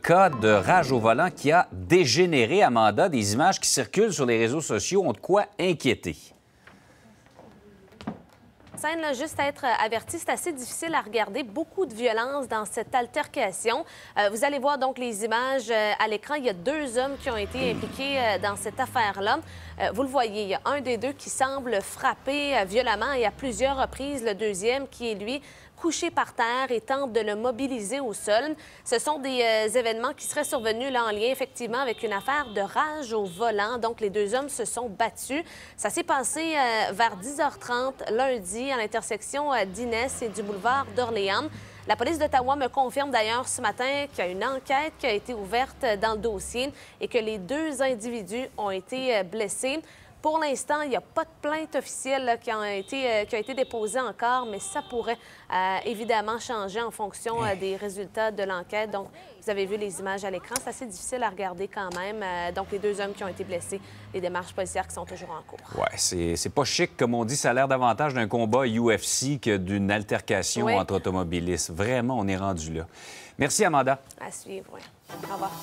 cas de rage au volant qui a dégénéré, Amanda. Des images qui circulent sur les réseaux sociaux ont de quoi inquiéter. Scène, là, juste à être averti, c'est assez difficile à regarder. Beaucoup de violence dans cette altercation. Vous allez voir donc les images à l'écran. Il y a deux hommes qui ont été impliqués dans cette affaire-là. Vous le voyez, il y a un des deux qui semble frapper violemment et à plusieurs reprises le deuxième qui est, lui, couché par terre et tente de le mobiliser au sol. Ce sont des événements qui seraient survenus là, en lien effectivement avec une affaire de rage au volant. Donc, les deux hommes se sont battus. Ça s'est passé vers 10h30 lundi à l'intersection d'Inès et du boulevard d'Orléans. La police d'Ottawa me confirme d'ailleurs ce matin qu'il y a une enquête qui a été ouverte dans le dossier et que les deux individus ont été blessés. Pour l'instant, il n'y a pas de plainte officielle là, qui a été déposée encore, mais ça pourrait évidemment changer en fonction des résultats de l'enquête. Donc, vous avez vu les images à l'écran. C'est assez difficile à regarder quand même. Donc, les deux hommes qui ont été blessés, les démarches policières qui sont toujours en cours. Oui, c'est pas chic, comme on dit. Ça a l'air davantage d'un combat UFC que d'une altercation entre automobilistes. Vraiment, on est rendu là. Merci, Amanda. À suivre, oui. Au revoir.